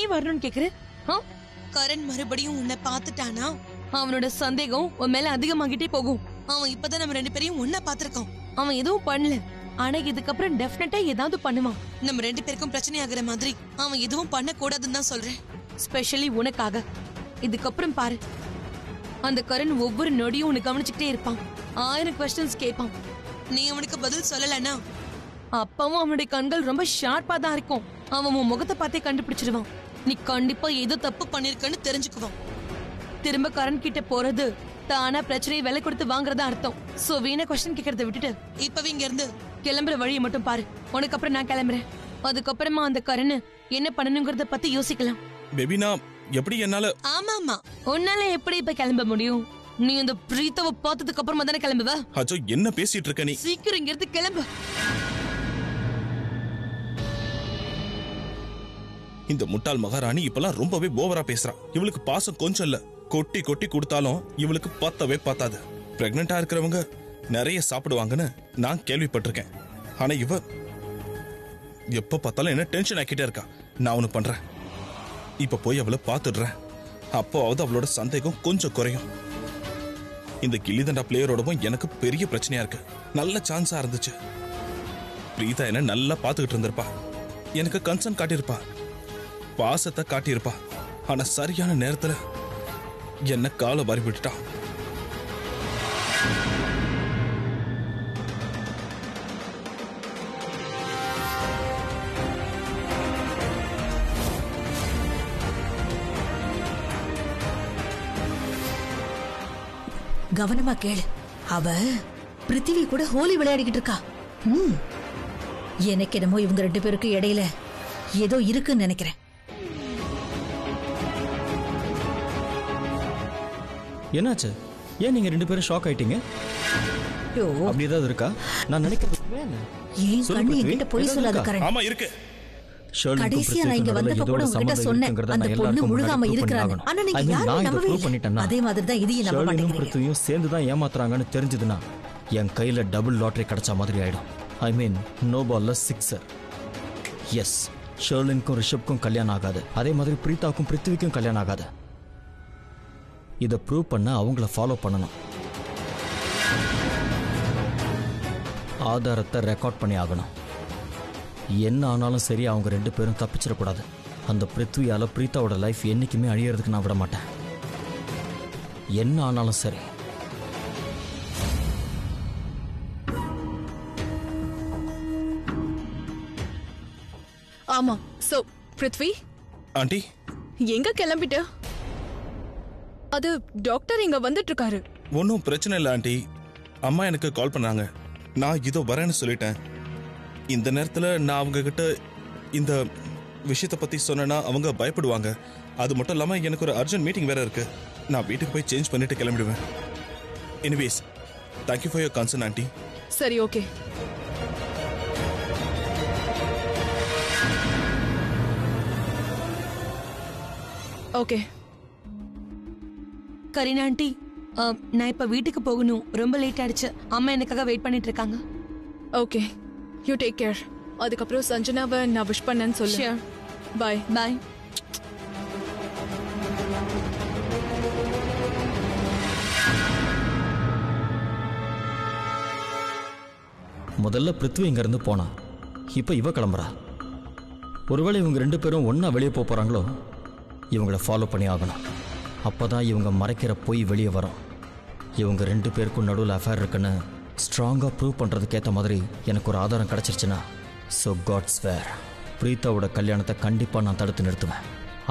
ஏன் வரணும்னு கேக்குற? கரண் மறுபடியும் உன்னை பார்த்துட்டானா அவனோட சந்தேகம் உன் மேல அதிகமாகிட்டே போகும். அவன் இப்பதான் நம்ம ரெண்டு பேரையும் ஒன்னா பாத்துருக்கான். அவன் எதுவும் பண்ணல, ஆனா இதுக்கப்புறம் டெஃபினட்டா ஏதாவது பண்ணுவான். நம்ம ரெண்டு பேருக்கும் பிரச்சனை ஆகுற மாதிரி அவன் எதுவும் பண்ண கூடாதுன்னு தான் சொல்றேன், ஸ்பெஷலி உனக்காக. இதுக்கப்புறம் பாரு, அந்த கரண் ஒவ்வொரு நொடியும் உன்னை கவனிச்சுக்கிட்டே இருப்பான். 1000 கொஸ்டின்ஸ் கேட்பான். நீ அவனுக்கு பதில் சொல்லலனா அப்பாவும் அவனுடைய கண்கள் ரொம்ப ஷார்ப்பா தான் இருக்கும். அவன் உன் முகத்தை பார்த்தே கண்டுபிடிச்சிருவான். நீ கண்டிப்பா ஏதோ தப்பு பண்ணிருக்கன்னு தெரிஞ்சுக்குவான். திரும்ப கரண் கிட்ட போறது தானா பிரச்சனையை விலை கொடுத்து வாங்குறதா அர்த்தம். சோ வீணா கொஸ்டின் கேட்கறத விட்டுட்டு இப்பவே இங்க இருந்து கிளம்புற வழியை மட்டும் பாரு. உனக்கு அப்புறம் நான் கிளம்புறேன். அதுக்கப்புறமா அந்த கரண் என்ன பண்ணணுங்கிறத பத்தி யோசிக்கலாம். பேபினா எப்படி என்னால? ஆமா ஆமா, உன்னால எப்படி இப்ப கிளம்ப முடியும்? நீ அந்த பிரீதாவை பார்த்ததுக்கு அப்புறமா தானே கிளம்புவ. அச்சோ, என்ன பேசிட்டு இருக்க நீ? சீக்கிரம் இங்க இருந்து கிளம்பு. இந்த முட்டாள் மகாராணி இப்பெல்லாம் ரொம்பவே ஓவரா பேசுறா. இவளுக்கு பாசம் கொஞ்சம் இல்ல, கொட்டி கொட்டி கொடுத்தாலும் இவளுக்கு பத்தவே பத்தாது. பிரெக்னெண்டா இருக்கிறவங்க நிறைய சாப்பிடுவாங்கன்னு நான் கேள்விப்பட்டிருக்கேன், ஆனா இவ எப்ப பார்த்தாலும் என்ன டென்ஷன் ஆக்கிட்டே இருக்கா. நான் ஒண்ணு பண்றேன், இப்ப போய் அவளை பாத்துடுறேன். அப்போவாவது அவளோட சந்தேகம் கொஞ்சம் குறையும். இந்த கிள்ளிதண்டா பிளேயரோடவும் எனக்கு பெரிய பிரச்சனையா இருக்கு. நல்ல சான்ஸா இருந்துச்சு. பிரீதா என்ன நல்லா பாத்துக்கிட்டு இருந்திருப்பா, எனக்கு கன்சர்ன் காட்டியிருப்பா, பாசத்தை காட்டியிருப்பா. ஆனா சரியான நேரத்துல என்ன காலை வாரி விட்டுட்டா. கவனமா கேளு, அவ பிருத்திவி கூட ஹோலி விளையாடிக்கிட்டு இருக்கா. எனக்கு என்னமோ இவங்க ரெண்டு பேருக்கு இடையில ஏதோ இருக்குன்னு நினைக்கிறேன். என்னாச்சு? ஏன் நீங்க ரெண்டு பேரும் ஷாக் ஆயிட்டீங்க? அப்படி ஏதாவது இருக்கா? நான் நினைக்கிறேன் கடைசியா நான் இங்க வந்தப்ப கூட உங்ககிட்ட சொன்னேன், அந்த பொண்ணு முழுகாம இருக்கிறாங்க. ஆனா நீங்க யாரை நம்பவே இல்லை. அதே மாதிரி தான் இதையும் நம்ப மாட்டேங்கிறீங்க. பிரீத்தியும் சேர்ந்து தான் ஏமாத்துறாங்கன்னு தெரிஞ்சதுன்னா என் கையில டபுள் லாட்டரி கிடைச்ச மாதிரி ஆயிடும். ஐ மீன், நோ பால்ல சிக்ஸர். எஸ், ஷர்லினுக்கும் ரிஷப்க்கும் கல்யாணம் ஆகாது. அதே மாதிரி பிரீதாக்கும் பிருத்திவிக்கும் கல்யாணம் ஆகாது. இதை ப்ரூவ் பண்ண அவங்கள ஃபாலோ பண்ணணும். ஆதாரத்தை ரெக்கார்ட் பண்ணி ஆகணும். என்ன ஆனாலும் சரி, அவங்க ரெண்டு பேரும் தப்பிச்சிடக்கூடாது. அந்த பிருத்வியால பிரீதாவோட லைஃப் என்றைக்குமே அழியறதுக்கு நான் விட மாட்டேன். என்ன ஆனாலும் சரி. ஆமா, சோ பிருத்வி ஆண்டி எங்க கிளம்பிட்ட? அது டாக்டர் இங்க வந்துட்டு இருக்காரு. ஒன்னும் பிரச்சனை இல்லை ஆண்டி, அம்மா எனக்கு கால் பண்ணாங்க. நான் இதோ வரேன்னு சொல்லிட்டேன். இந்த நேரத்துல நான் அவங்க கிட்ட இந்த விஷயத்தை பத்தி சொன்னா அவங்க பயப்படுவாங்க. அது மட்டும் இல்லாம எனக்கு ஒரு அர்ஜென்ட் மீட்டிங் வேற இருக்கு. நான் வீட்டுக்கு போய் சேஞ்ச் பண்ணிட்டு கிளம்பிடுவேன். Anyways, thank you for your concern aunty. சரி, ஓகே. ஓகே கரீனா ஆண்டி, நான் இப்ப வீட்டுக்கு போகணும். ரொம்ப லேட் ஆயிடுச்சு. அம்மா எனக்காக வெயிட் பண்ணிட்டு இருக்காங்க. Okay, you take care. அதுக்கப்புறம் சஞ்சனாவை நான் விஷ் பண்ணேன்னு சொல்லு. பாய் பாய். முதல்ல பிருத்வி இங்க இருந்து போனா, இப்ப இவ கிளம்புறா. ஒருவேளை இவங்க ரெண்டு பேரும் ஒன்னா வெளியே போறாங்களோ, இவங்கள ஃபாலோ பண்ணி ஆகணும். அப்பதான் இவங்க மறைக்கிற போய் வெளியே வரும். இவங்க ரெண்டு பேருக்கும் நடுவில் அஃபேர் இருக்குன்னு ஸ்ட்ராங்காக ப்ரூவ் பண்ணுறதுக்கு ஏற்ற மாதிரி எனக்கு ஒரு ஆதாரம் கிடச்சிருச்சுன்னா, ஸோ காட்ஸ் வேர், பிரீதாவோட கல்யாணத்தை கண்டிப்பாக நான் தடுத்து நிறுத்துவேன்.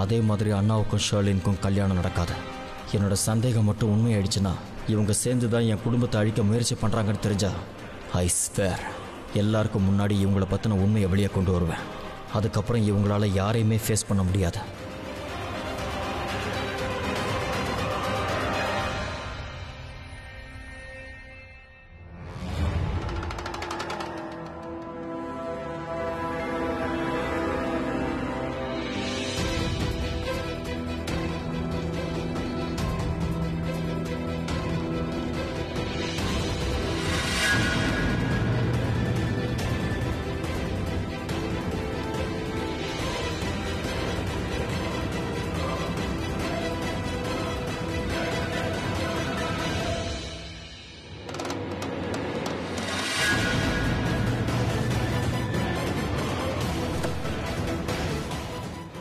அதே மாதிரி அண்ணாவுக்கும் ஷர்லினுக்கும் கல்யாணம் நடக்காது. என்னோட சந்தேகம் மட்டும் உண்மையாயிடுச்சுன்னா, இவங்க சேர்ந்து தான் என் குடும்பத்தை அழிக்க முயற்சி பண்ணுறாங்கன்னு தெரிஞ்சா, ஐ ஸ்வேர் எல்லாருக்கும் முன்னாடி இவங்கள பற்றின உண்மையை வெளியே கொண்டு வருவேன். அதுக்கப்புறம் இவங்களால யாரையுமே ஃபேஸ் பண்ண முடியாது.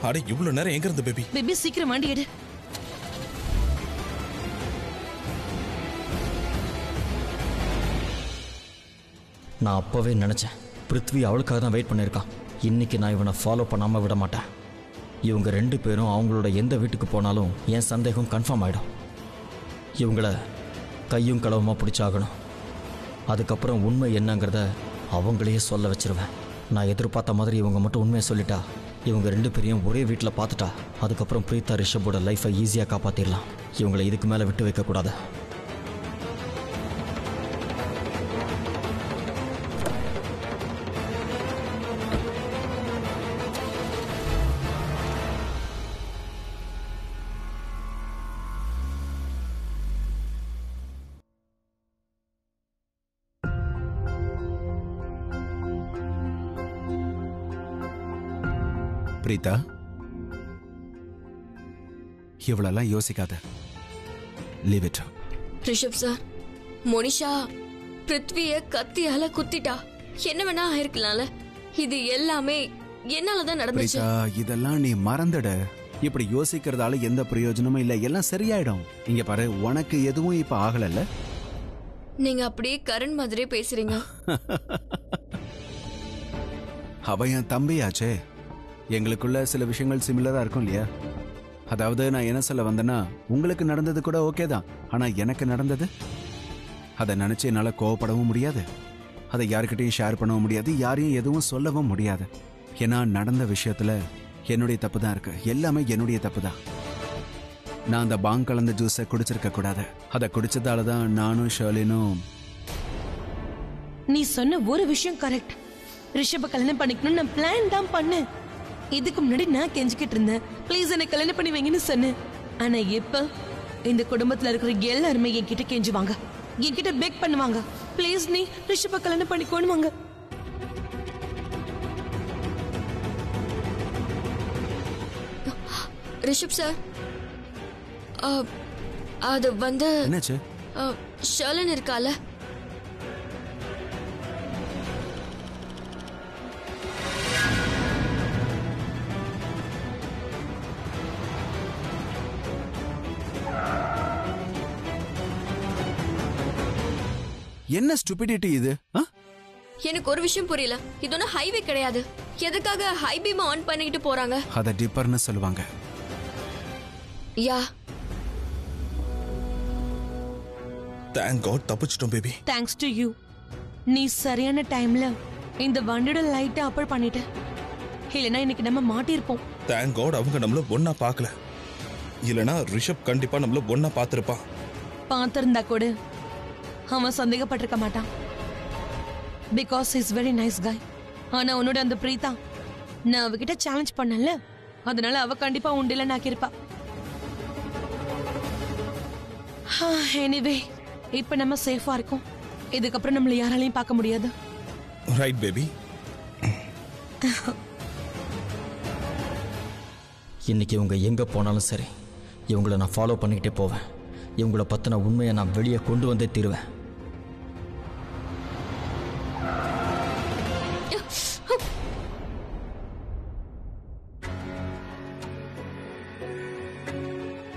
அடே இவ்ளோ நேரம் எங்க இருந்து பேபி பேபி சீக்கிரம் வண்டி எடு நான் அப்பவே நினைச்சேன் பிருத்வி அவளுக்காக தான் வெயிட் பண்ணிருக்கான் இன்னைக்கு நான் இவனை ஃபாலோ பண்ணாம விட மாட்டேன் இவங்க ரெண்டு பேரும் அவங்களோட எந்த வீட்டுக்கு போனாலும் என் சந்தேகம் கன்ஃபார்ம் ஆயிடும் இவங்கள கையும் களவுமா பிடிச்சாகணும் அதுக்கப்புறம் உண்மை என்னங்கிறத அவங்களையே சொல்ல வச்சிருவேன் நான் எதிர்பார்த்த மாதிரி இவங்க மட்டும் உண்மையை சொல்லிட்டா இவங்க ரெண்டு பேரையும் ஒரே வீட்டில் பார்த்துட்டா அதுக்கப்புறம் பிரீதா ரிஷபோட லைஃப்பை ஈஸியாக காப்பாற்றிடலாம் இவங்களை இதுக்கு மேலே விட்டு வைக்கக்கூடாது பிரீதா இவளெல்லாம் யோசிக்காத leave it Rishabh sir Monisha பிருத்வியை கத்தியால குத்திட்டா என்ன வேணா ஆயிருக்கலாம்ல இது எல்லாமே என்னாலதான் நடந்துச்சு இதெல்லாம் நீ மறந்துட இப்படி யோசிக்கிறதால எந்த பிரயோஜனமும் இல்ல எல்லாம் சரியாயிடும் இங்க பாரு உனக்கு எதுவும் இப்ப ஆகல நீங்க அப்படியே கரண் மாதிரி பேசுறீங்க அவன் என் தம்பியாச்சே எங்களுக்குள்ள சில விஷயங்கள் சிமிலரா இருக்கும் இல்லையா அதாவது நான் என்ன சொல்ல வந்தேன்னா உங்களுக்கு நடந்தது கூட ஓகே தான் ஆனா எனக்கு நடந்தது அதை நினைச்சு என்னால கோவப்படவும் முடியாது அதை யாருக்கிட்டையும் ஷேர் பண்ணவும் முடியாது யாரையும் எதுவும் சொல்லவும் முடியாது ஏன்னா நடந்த விஷயத்துல என்னுடைய தப்பு தான் இருக்கு எல்லாமே என்னுடைய தப்பு தான் நான் அந்த பாங் கலந்த ஜூஸை குடிச்சிருக்க கூடாது அதை குடிச்சதால தான் நானும் ஷர்லினும் நீ சொன்ன ஒரு விஷயம் கரெக்ட் ரிஷப கல்யாணம் பண்ணிக்கணும்னு நான் பிளான் தான் பண்ணேன் இதுக்கு முன்னாடி நான் கெஞ்சிக்கிட்டு இருந்தேன் ப்ளீஸ் என்ன கல்யாணம் பண்ணி வைங்கன்னு சொன்னேன் ஆனா இப்ப இந்த குடும்பத்துல இருக்கிற எல்லாருமே என்கிட்ட கெஞ்சுவாங்க என்கிட்ட பேக் பண்ணுவாங்க ப்ளீஸ் நீ ரிஷப கல்யாணம் பண்ணிக்கோணுவாங்க ரிஷப் சார் அது வந்து என்னாச்சு ஷர்லின் இருக்கால என்ன ஸ்டூபிடிட்டி இது எனக்கு ஒரு விஷயம் புரியல இது ஒன்னும் ஹைவே கிடையாது எதுக்காக ஹை பீம் ஆன் பண்ணிட்டு போறாங்க அத டிப்பர்னு சொல்லுவாங்க யா தேங்க் காட் தப்பிச்சிட்டோம் பேபி தேங்க்ஸ் டு யூ நீ சரியான டைம்ல இந்த வண்டியோட லைட் ஆஃப் பண்ணிட்ட இல்லனா இன்னைக்கு நம்ம மாட்டிருப்போம் தேங்க் காட் அவங்க நம்மள ஒண்ணா பார்க்கல இல்லனா ரிஷப் கண்டிப்பா நம்மள ஒண்ணா பாத்துறப்பான் பாத்துறதா கூட அவன் சந்தேகப்பட்டிருக்க மாட்டான் பிகாஸ் இஸ் வெரி நைஸ் காய் ஆனா உன்னோட அந்த பிரீதா நான் அவகிட்ட சேலஞ்ச் பண்ணல அதனால அவ கண்டிப்பா உண்டில நாக்கிருப்பா எனிவே இப்ப நம்ம சேஃபா இருக்கும் இதுக்கப்புறம் நம்மள யாராலையும் பார்க்க முடியாது ரைட் பேபி இன்னைக்கு இவங்க எங்க போனாலும் சரி இவங்களை நான் ஃபாலோ பண்ணிக்கிட்டே போவேன் இவங்களை பத்தின உண்மையை நான் வெளியே கொண்டு வந்தே தீருவேன்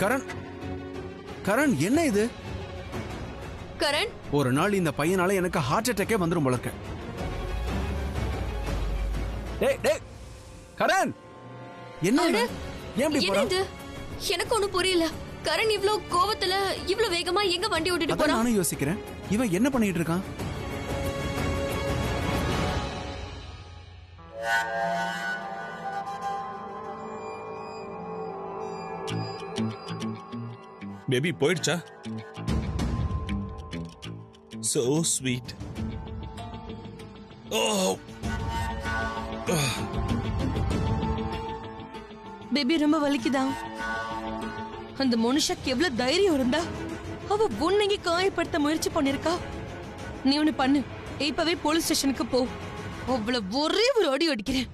கரண் கரண் என்ன இது கரண் ஒரு நாள் இந்த பையனால எனக்கு ஹார்ட் அட்டாக்கே வந்துரும் போல இருக்கு டேய் டேய் கரண் என்ன இது ஏன் இப்படி போற எனக்கு ஒண்ணு புரியல கரண் இவ்ளோ கோவத்துல இவ்ளோ வேகமா எங்க வண்டி ஓட்டிட்டு போறான் நானும் யோசிக்கிறேன் இவன் என்ன பண்ணிட்டு இருக்கான் பேபி போயிடுச்சா சோ ஸ்வீட் ஓ பேபி ரொம்ப வலிக்குதா அந்த மனுஷக்கு எவ்வளவு தைரியம் இருந்தா அவ உன்னையே காயப்படுத்த முயற்சி பண்ணிருக்கா நீ ஒண்ணு பண்ணு இப்பவே போலீஸ் ஸ்டேஷனுக்கு போ அவ்வளவு ஒரே ஒரு அடி அடிக்கிறேன்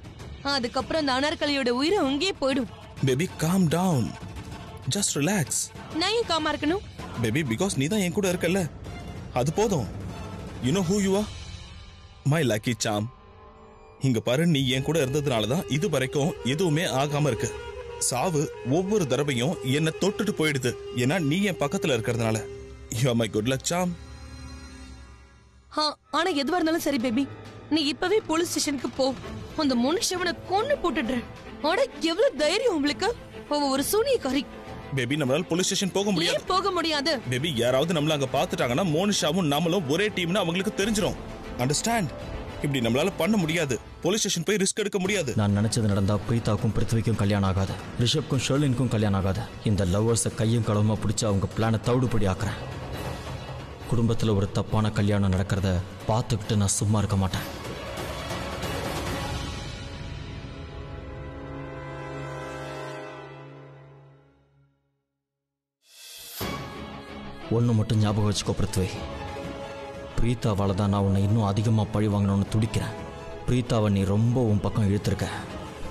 அதுக்கப்புறம் அந்த அனார்கலியோட உயிரை அங்கேயே போயிடும் baby calm down just relax நான் ஏன் காமா இருக்கணும் பேபி பிகாஸ் நீ தான் என் கூட இருக்கல அது போதும் you know who you are my lucky charm இங்க பாரு, நீ என் கூட இருந்ததுனாலதான் இது வரைக்கும் எதுவுமே ஆகாம இருக்கு. சாவு ஒவ்வொரு தடவையும் என்னை தொட்டுட்டு போயிடுது, ஏன்னா நீ என் பக்கத்துல இருக்கிறதுனால. You are my good luck charm. ஆனா எதுவா இருந்தாலும் சரி பேபி, நீ இப்பவே போலீஸ் ஸ்டேஷனுக்கு போ. அந்த மனுஷவனை கொன்னு போட்டுடுறேன். ஆனா எவ்வளவு தைரியம் உங்களுக்கு, ஒரு சூனியக்காரி. பேபி, நம்மளால போலீஸ் ஸ்டேஷன் போக முடியாது. போக முடியாது பேபி, யாராவது நம்மள அங்க பாத்துட்டாங்கன்னா மோனிஷாவும் நாமளும் ஒரே டீம்னு அவங்களுக்கு தெரிஞ்சிரும். அண்டர்ஸ்டாண்ட்? இப்படி நம்மளால பண்ண முடியாது. போலீஸ் ஸ்டேஷன் போய் ரிஸ்க் எடுக்க முடியாது. நான் நினைச்சது நடந்தா பிரீதாக்கும் பிருத்விக்கும் கல்யாணம் ஆகாது, ரிஷப்க்கும் ஷெர்லினுக்கும் கல்யாணம் ஆகாது. இந்த லவ்வர்ஸை கையும் களவுமா பிடிச்சு அவங்க பிளானை தவிடுபடி ஆக்குறேன். குடும்பத்துல ஒரு தப்பான கல்யாணம் நடக்கிறத பார்த்துக்கிட்டு நான் சும்மா இருக்க மாட்டேன். ஒன்று மட்டும் ஞாபகம் வச்சுக்கோ பிருத்வி, பிரீத்தாவால் தான் நான் உன்னை இன்னும் அதிகமாக பழி வாங்கணும்னு துடிக்கிறேன். பிரீத்தாவை நீ ரொம்ப உன் பக்கம் இழுத்துருக்க.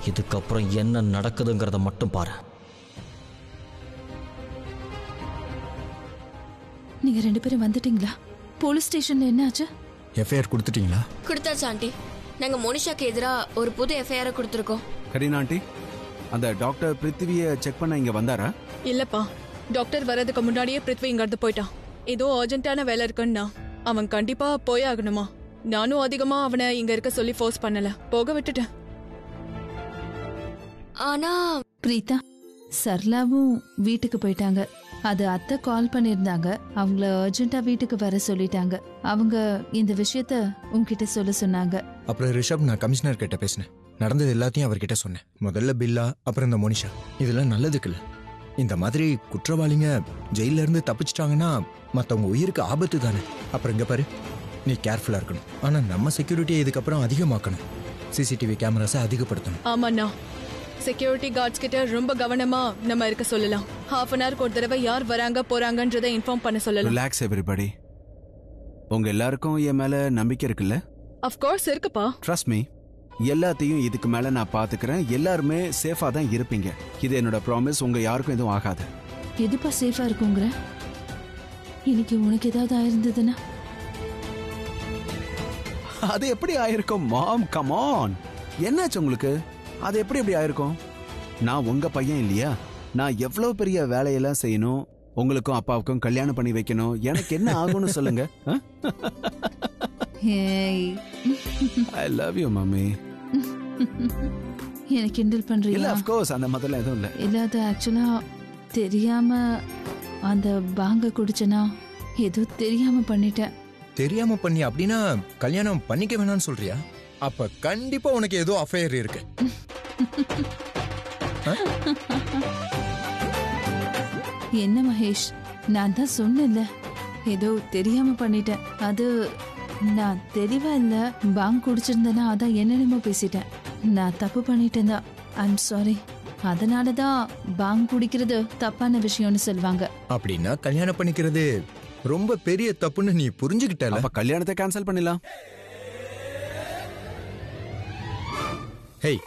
இதுக்கப்புறம் என்ன நடக்குதுங்கிறத மட்டும் பாரு. நீங்கள் ரெண்டு பேரும் வந்துட்டீங்களா? போலீஸ் ஸ்டேஷனில் என்ன ஆச்சு? எஃப்ஐஆர் கொடுத்துட்டீங்களா? கொடுத்தாச்சு ஆண்டி. நாங்கள் மோனிஷாக்கு எதிராக ஒரு புது எஃப்ஐஆரை கொடுத்துருக்கோம். கரீனா ஆண்டி, அந்த டாக்டர் பிருத்வியை செக் பண்ண இங்கே வந்தாரா? இல்லைப்பா, டாக்டர் வர்றதுக்கு முன்னாடியே பிருத்வி இங்கேருந்து போயிட்டான். ஏதோ அர்ஜென்ட்டான வேலை இருக்குன்னா அவன் கண்டிப்பா போய் ஆகணுமா? நானும் அதிகமா அவனை இங்க இருக்க சொல்லி ஃபோர்ஸ் பண்ணல, போக விட்டுட்டேன். ஆனா பிரீதா சர்லாவும் வீட்டுக்கு போயிட்டாங்க. அது அத்தை கால் பண்ணிருந்தாங்க, அவங்கள அர்ஜென்ட்டா வீட்டுக்கு வர சொல்லிட்டாங்க. அவங்க இந்த விஷயத்த உங்ககிட்ட சொல்ல சொன்னாங்க. அப்புறம் ரிஷப், நான் கமிஷனர் கிட்ட பேசினேன், நடந்தது எல்லாத்தையும் அவர்கிட்ட சொன்னேன். முதல்ல பில்லா, அப்புறம் இந்த மோனிஷா, இதெல்லாம் நல்லதுக்கு இல்ல. இந்த மாதிரி குற்றவாளிங்க ஜெயில இருந்து தப்பிச்சிட்டாங்கன்னா மற்றவங்க உயிருக்கு ஆபத்து தானே. அப்புறம் இங்கே பாரு, நீ கேர்ஃபுல்லாக இருக்கணும். ஆனால் நம்ம செக்யூரிட்டியை இதுக்கப்புறம் அதிகமாக்கணும், சிசிடிவி கேமராஸை அதிகப்படுத்தணும். ஆமாண்ணா, செக்யூரிட்டி கார்ட்ஸ் கிட்ட ரொம்ப கவனமாக நம்ம இருக்க சொல்லலாம். ஹாஃப் அன் ஹவருக்கு ஒரு தடவை யார் வராங்க போகிறாங்கன்றதை இன்ஃபார்ம் பண்ண சொல்லலாம். ரிலாக்ஸ் எவ்ரிபடி, உங்கள் எல்லாருக்கும் என் மேலே நம்பிக்கை இருக்குல்ல? அஃப்கோர்ஸ் இருக்குப்பா, ட்ரஸ்ட் மீ. எல்லாத்தையும் இதுக்கு மேலே நான் பார்த்துக்கிறேன். எல்லாருமே சேஃபாக தான் இருப்பீங்க, இது என்னோட ப்ராமிஸ். உங்கள் யாருக்கும் எதுவும் ஆகாது. எதுப்பா சேஃபாக இருக்குங்கிற? இன்னைக்கு உனக்கு ஏதாவது ஆயிருந்ததுன்னா அது எப்படி ஆயிருக்கும்? மாம் கம் ஆன், என்னாச்சு உங்களுக்கு? அது எப்படி எப்படி ஆயிருக்கும்? நான் உங்க பையன் இல்லையா? நான் எவ்வளவு பெரிய வேலையெல்லாம் செய்யணும், உங்களுக்கும் அப்பாவுக்கும் கல்யாணம் பண்ணி வைக்கணும். எனக்கு என்ன ஆகும்னு சொல்லுங்க. I love you mummy. எனக்கு கிண்டல் பண்றீங்க? இல்ல, ஆஃப் கோர்ஸ் அந்த மாதிரிலாம் எதுவும் இல்லை. இல்ல, அது ஆக்சுவலா தெரியாம அந்த பாங்க குடிச்சனா ஏதோ தெரியாம பண்ணிட்டேன். தெரியாம பண்ணி? அப்படின்னா கல்யாணம் பண்ணிக்க வேணாம்னு சொல்றியா? அப்ப கண்டிப்பா உனக்கு ஏதோ அஃபேர் இருக்கு. என்ன மகேஷ், நான் தான் சொன்னேன்ல, ஏதோ தெரியாம பண்ணிட்டேன். அது நான் தெளிவா இல்ல, பாங்க குடிச்சிருந்தேன்னா அதான் என்னென்னமோ பேசிட்டேன். நான் தப்பு பண்ணிட்டேன் தான், ஐம் சாரி. அதனாலதான் பாங் குடிக்கிறது தப்பான விஷயம்னு சொல்வாங்க. அப்படின்னா கல்யாணம் பண்ணிக்கிறது ரொம்ப பெரிய தப்புன்னு நீ புரிஞ்சுக்கிட்டல. அப்ப கல்யாணத்தை கேன்சல் பண்ணலாம். ஹேய்,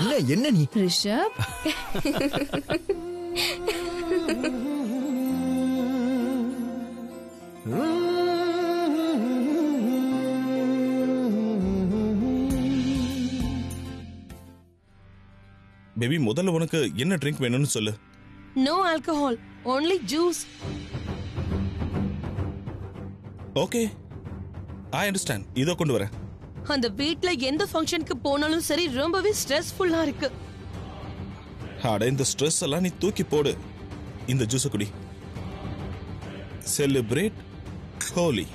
என்ன என்ன நீ? ரிஷப், பேபி, முதல்ல உனக்கு என்ன ட்ரிங்க் வேணும்னு சொல்லு. No alcohol, only juice. Okay, I understand. இத கொண்டு வரேன். அந்த வீட்ல எந்த ஃபங்க்ஷனுக்கு போனாலும் சரி ரொம்பவே ஸ்ட்ரெஸ்ஃபுல்லா இருக்கு. அட, இந்த ஸ்ட்ரெஸ் எல்லாம் நீ தூக்கி போடு, இந்த ஜூஸ் குடி. செலிப்ரேட் ஹோலி.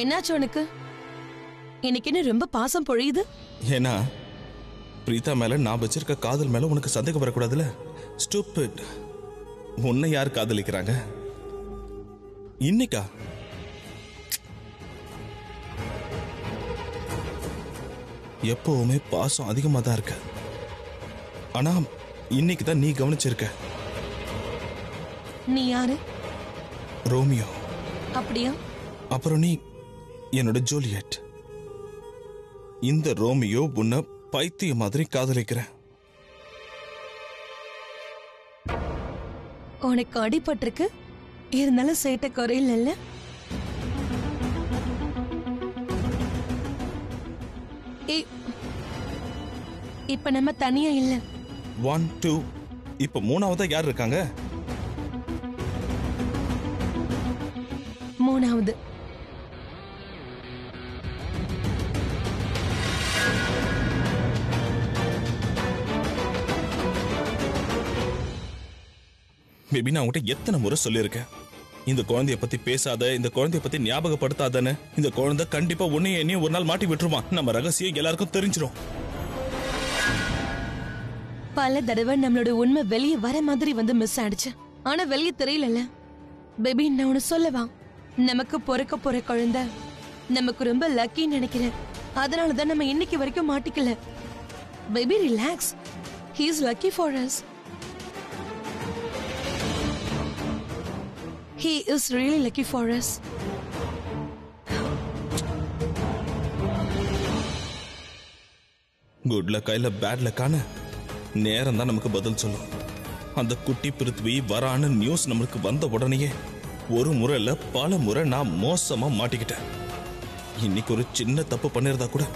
என்னாச்சு உனக்கு? எனக்கு என்ன ரொம்ப பாசம் பொழியுது? ஏன்னா பிரீதா மேல நான் வச்சிருக்க காதல் மேல உனக்கு சந்தேகம் வரக்கூடாதுல. ஸ்டூபிட், உன்னை யார் காதலிக்கிறாங்க இன்னைக்கா? எப்பவுமே பாசம் அதிகமா தான் இருக்கு, ஆனா இன்னைக்கு தான் நீ கவனிச்சிருக்க. நீ யாரு? ரோமியோ. அப்படியா? அப்புறம் நீ என்னோட ஜூலியட். இந்த ரோமியோ உன்னை பைத்திய மாதிரி காதலிக்கிறேன். உனக்கு அடிபட்டிருக்கு, இருந்தாலும் சேட்டை குறையில. இப்ப நம்ம தனியா இல்ல. 1 2 இப்ப மூணாவதா யார் இருக்காங்க? மூணாவது பேபி, நான் உங்கள்கிட்ட எத்தனை முறை சொல்லியிருக்கேன், இந்த குழந்தைய பத்தி பேசாத, இந்த குழந்தைய பத்தி ஞாபகப்படுத்தாதானே. இந்த குழந்தை கண்டிப்பா உன்னையும் என்னையும் ஒரு நாள் மாட்டி விட்டுருமா. நம்ம ரகசியம் எல்லாருக்கும் தெரிஞ்சிடும். பல தடவை நம்மளோட உண்மை வெளியே வர மாதிரி வந்து மிஸ் ஆயிடுச்சு, ஆனா வெளியே தெரியல. பேபி, நான் உன சொல்லவா, நமக்கு பொறுக்க போற குழந்தை நமக்கு ரொம்ப லக்கின்னு நினைக்கிறேன். அதனாலதான் நம்ம இன்னைக்கு வரைக்கும் மாட்டிக்கல. Baby relax, he is lucky for us. He is really lucky for us. Good luck இல்ல bad luck ஆன நேரம் தான் நமக்கு பதில் சொல்லும். அந்த குட்டி பிருத்வி வரான நியூஸ் நமக்கு வந்த உடனேயே ஒரு முறை இல்ல பல முறை நான் மோசமா மாட்டிக்கிட்டேன். இன்னைக்கு ஒரு சின்ன தப்பு பண்ணிருந்தா கூட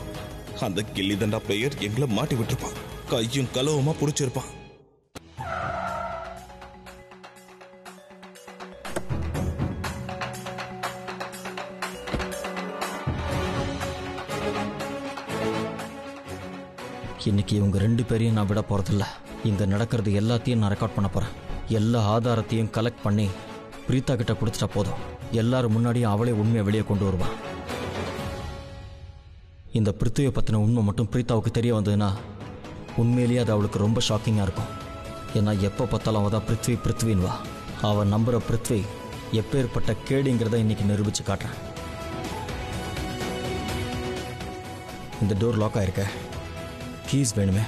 அந்த கில்லி தண்டா பிளேயர் எங்களை மாட்டி விட்டுருப்பான், கையும் கலவுமா புடிச்சிருப்பான். இன்னைக்கு இவங்க ரெண்டு பேரையும் நான் விட போகிறதில்ல. இந்த நடக்கிறது எல்லாத்தையும் நான் ரெக்கார்ட் பண்ண போகிறேன். எல்லா ஆதாரத்தையும் கலெக்ட் பண்ணி பிரீதா கிட்ட கொடுத்துட்டா போதும். எல்லாரும் முன்னாடியும் அவளே உண்மையை வெளியே கொண்டு வருவான். இந்த பிருத்தியை பற்றின உண்மை மட்டும் பிரீதாவுக்கு தெரிய வந்ததுன்னா உண்மையிலேயே அது அவளுக்கு ரொம்ப ஷாக்கிங்காக இருக்கும். ஏன்னா எப்போ பார்த்தாலும் அவள் தான் பிருத்வி பிருத்வின்வா. அவன் நம்புகிற பிருத்வி எப்பேற்பட்ட கேடுங்கிறத இன்னைக்கு நிரூபித்து காட்டுறேன். இந்த டோர் லாக் ஆகிருக்கேன், கீஸ் வேணுமே.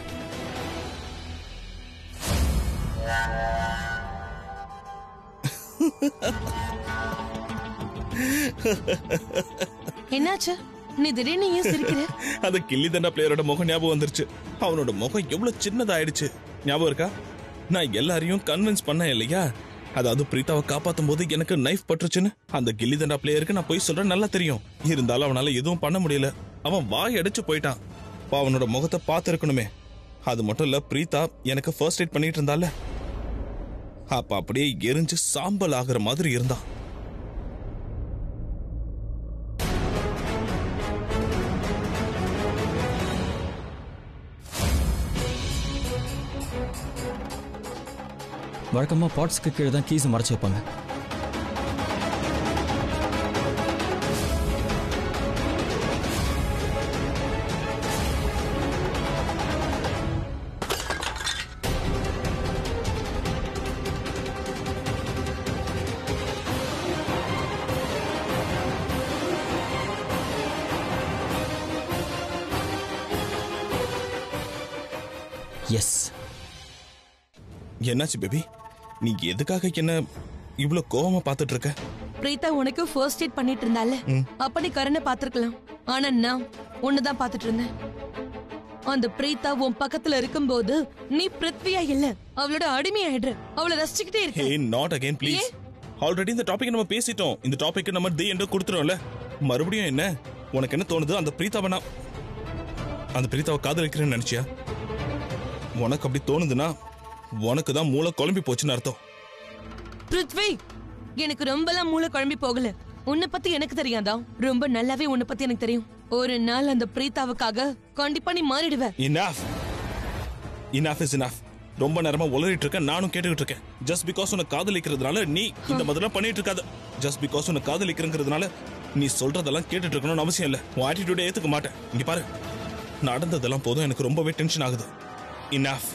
என்னாச்சு, நீ திடீர்னு ஏன் சிரிக்கிற? அந்த கில்லி தண்டா பிளேயரோட முகம் ஞாபகம் வந்துருச்சு. அவனோட முகம் எவ்வளவு சின்னதாயிடுச்சு ஞாபகம் இருக்கா? நான் எல்லாரையும் கன்வின்ஸ் பண்ணேன் இல்லையா, அதாவது பிரீதாவை காப்பாத்தும் போது எனக்கு நைஃப் பட்டுருச்சுன்னு. அந்த கில்லி தண்டா பிளேயருக்கு நான் போய் சொல்றேன் நல்லா தெரியும், இருந்தாலும் அவனால எதுவும் பண்ண முடியல. அவன் வாய் அடிச்சு போயிட்டான். அவனோட முகத்தை பார்த்துருக்கணுமே. அது மட்டும் இல்ல, பிரீதா எனக்கு ஃபர்ஸ்ட் எய்ட் பண்ணிட்டு இருந்தால அப்ப அப்படியே எரிஞ்சு சாம்பல் ஆகுற மாதிரி இருந்தான். வழக்கமா பாட்ஸ்க்கு கீழே தான் கீஸ் மறைச்சு வைப்பாங்க. எஸ், என்னாச்சு பேபி, நீ எதுக்காக என்ன இவ்ளோ கோவமா பாத்துட்டு இருக்க? பிரீதா உனக்கு ஃபர்ஸ்ட் எய்ட் பண்ணிட்டு இருந்தால அப்ப நீ கரனை பாத்துக்கலாம், ஆனா நான் உன்னதான் பாத்துட்டு இருந்தேன். அந்த பிரீதா உன் பக்கத்துல இருக்கும்போது நீ பிருத்வியா இல்ல அவளோட அடிமை ஆயிடுற, அவளை ரசிச்சுக்கிட்டே இருக்க. ஏய் நாட் அகைன் ப்ளீஸ், ஆல்ரெடி இந்த டாபிக் நம்ம பேசிட்டோம். இந்த டாபிக் நம்ம டே எண்ட் கொடுத்துறோம்ல, மறுபடியும் என்ன உனக்கு என்ன தோணுது? அந்த பிரீதாவை காதலிக்கிறேன்னு நினைச்சியா? உனக்கு அப்படி தோணுதுன்னா உனக்கு தான் மூளை குழம்பி போச்சுன்னு அர்த்தம். பிருத்வி, எனக்கு ரொம்பலாம் மூளை குழம்பி போகல. உன்னை பத்தி எனக்கு தெரியாதா? ரொம்ப நல்லாவே உன்னை பத்தி எனக்கு தெரியும். ஒரு நாள் அந்த பிரீதாவுக்காக கண்டிப்பா நீ மாறிடுவ. Enough, enough is enough. ரொம்ப நேரமா உளறிட்டு இருக்க, நானும் கேட்டுக்கிட்டு இருக்கேன். ஜஸ்ட் பிகாஸ் உன்னை காதலிக்கிறதுனால நீ இந்த மாதிரிலாம் பண்ணிட்டு இருக்காத. ஜஸ்ட் பிகாஸ் உன்னை காதலிக்கிறதுனால நீ சொல்றதெல்லாம் கேட்டுட்டு இருக்கணும்னு அவசியம் இல்லை. உன் ஆட்டிடியூடே ஏத்துக்க மாட்டேன். இங்க பாரு, நடந்ததெல்லாம் போதும், எனக்கு ரொம்பவே டென்ஷன் ஆகுது. Enough.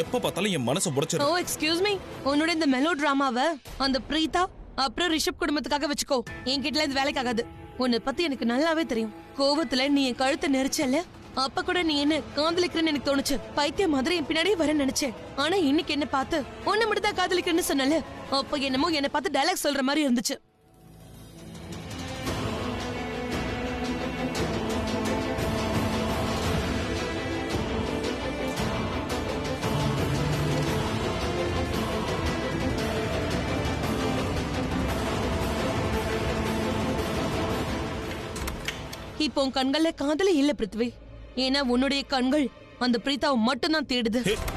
எப்ப பார்த்தாலும் என் மனசு உடைச்சிரும். Oh excuse me. உன்னோட இந்த மெலோட்ராமாவை அந்த பிரீதா அப்புறம் ரிஷப் குடும்பத்துக்காக வச்சுக்கோ. என்கிட்ட இந்த வேலைக்கு ஆகாது. உன்னை பத்தி எனக்கு நல்லாவே தெரியும். கோவத்துல நீ என் கழுத்தை நெரிச்சல, அப்ப கூட நீ என்ன காதலிக்கிறேன்னு எனக்கு தோணுச்சு. பைத்திய மாதிரி என் பின்னாடியே வர நினைச்சேன். ஆனா இன்னைக்கு என்ன பார்த்து உன்னை மட்டும் தான் காதலிக்கிறேன்னு சொன்னால அப்ப என்னமோ என்னை பார்த்து டைலாக் சொல்ற மாதிரி இருந்துச்சு. இப்போ உன் கண்கள்ல காதலே இல்ல பிருத்வி. ஏன்னா உன்னுடைய கண்கள் அந்த பிரீதாவை மட்டும்தான் தேடுது.